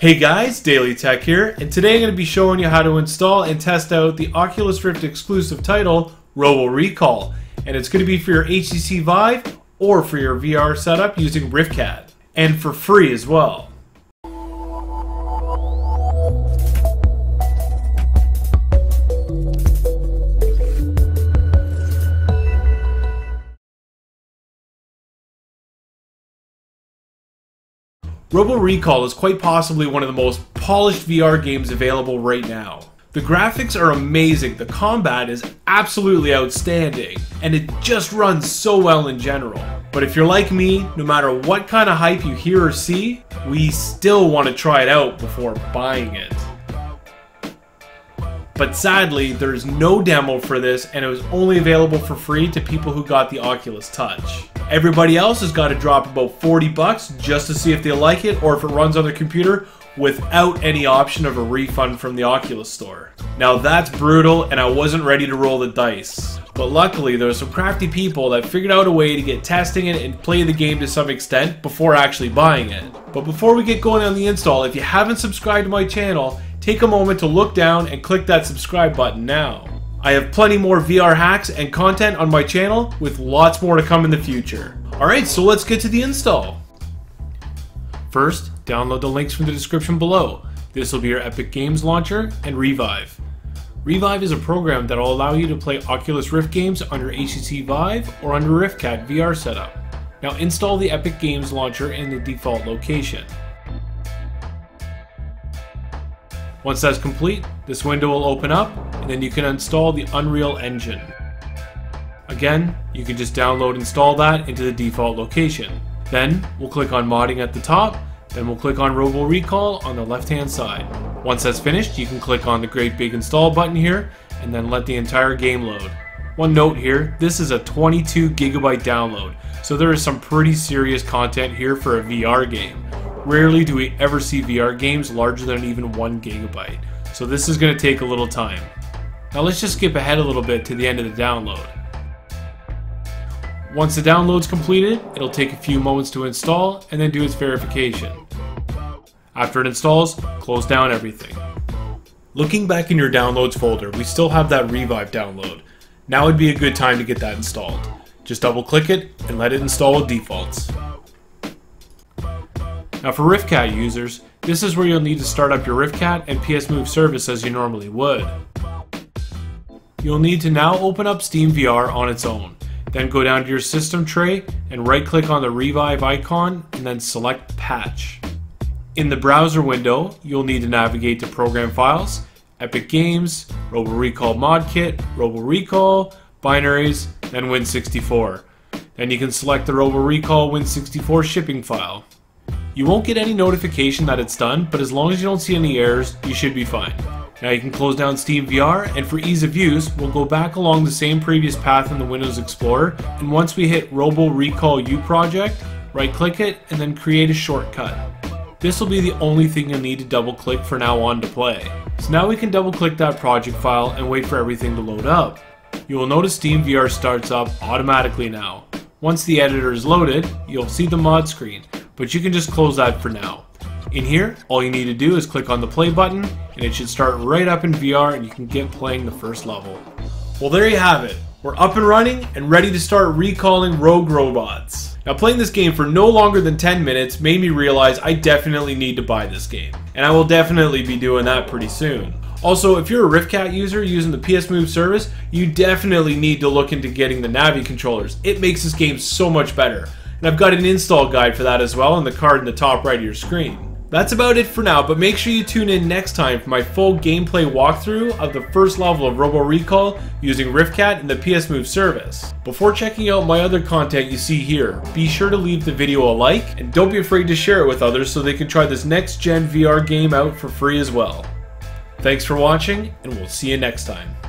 Hey guys, Daily Tech here, and today I'm going to be showing you how to install and test out the Oculus Rift exclusive title, Robo Recall, and it's going to be for your HTC Vive or for your VR setup using RiftCat, and for free as well. Robo Recall is quite possibly one of the most polished VR games available right now. The graphics are amazing, the combat is absolutely outstanding, and it just runs so well in general. But if you're like me, no matter what kind of hype you hear or see, we still want to try it out before buying it. But sadly, there's no demo for this, and it was only available for free to people who got the Oculus Touch. Everybody else has got to drop about 40 bucks just to see if they like it or if it runs on their computer without any option of a refund from the Oculus Store. Now that's brutal, and I wasn't ready to roll the dice. But luckily, there were some crafty people that figured out a way to get testing it and play the game to some extent before actually buying it. But before we get going on the install, if you haven't subscribed to my channel, take a moment to look down and click that subscribe button now. I have plenty more VR hacks and content on my channel with lots more to come in the future. Alright, so let's get to the install. First, download the links from the description below. This will be your Epic Games Launcher and Revive. Revive is a program that will allow you to play Oculus Rift games on your HTC Vive or on your RiftCat VR setup. Now install the Epic Games Launcher in the default location. Once that's complete, this window will open up, and then you can install the Unreal Engine. Again, you can just download and install that into the default location. Then, we'll click on Modding at the top, then we'll click on Robo Recall on the left-hand side. Once that's finished, you can click on the great big install button here, and then let the entire game load. One note here, this is a 22 GB download, so there is some pretty serious content here for a VR game. Rarely do we ever see VR games larger than even 1 GB, so this is going to take a little time. Now let's just skip ahead a little bit to the end of the download. Once the download's completed, it'll take a few moments to install and then do its verification. After it installs, close down everything. Looking back in your downloads folder, we still have that Revive download. Now would be a good time to get that installed. Just double click it and let it install with defaults. Now for RiftCat users, this is where you'll need to start up your RiftCat and PS Move service as you normally would. You'll need to now open up SteamVR on its own, then go down to your system tray and right click on the Revive icon and then select Patch. In the browser window, you'll need to navigate to Program Files, Epic Games, Robo Recall Mod Kit, Robo Recall, Binaries, then Win64. Then you can select the Robo Recall Win64 shipping file. You won't get any notification that it's done, but as long as you don't see any errors, you should be fine. Now you can close down SteamVR, and for ease of use, we'll go back along the same previous path in the Windows Explorer, and once we hit Robo Recall U Project, right-click it, and then create a shortcut. This will be the only thing you'll need to double-click for now on to play. So now we can double-click that project file and wait for everything to load up. You will notice SteamVR starts up automatically now. Once the editor is loaded, you'll see the mod screen, but you can just close that for now. In here, all you need to do is click on the play button, and it should start right up in VR and you can get playing the first level. Well, there you have it. We're up and running and ready to start recalling rogue robots. Now, playing this game for no longer than 10 minutes made me realize I definitely need to buy this game, and I will definitely be doing that pretty soon. Also, if you're a RiftCat user using the PS Move service, you definitely need to look into getting the Navi controllers. It makes this game so much better. And I've got an install guide for that as well on the card in the top right of your screen. That's about it for now, but make sure you tune in next time for my full gameplay walkthrough of the first level of Robo Recall using RiftCat and the PS Move service. Before checking out my other content you see here, be sure to leave the video a like, and don't be afraid to share it with others so they can try this next-gen VR game out for free as well. Thanks for watching, and we'll see you next time.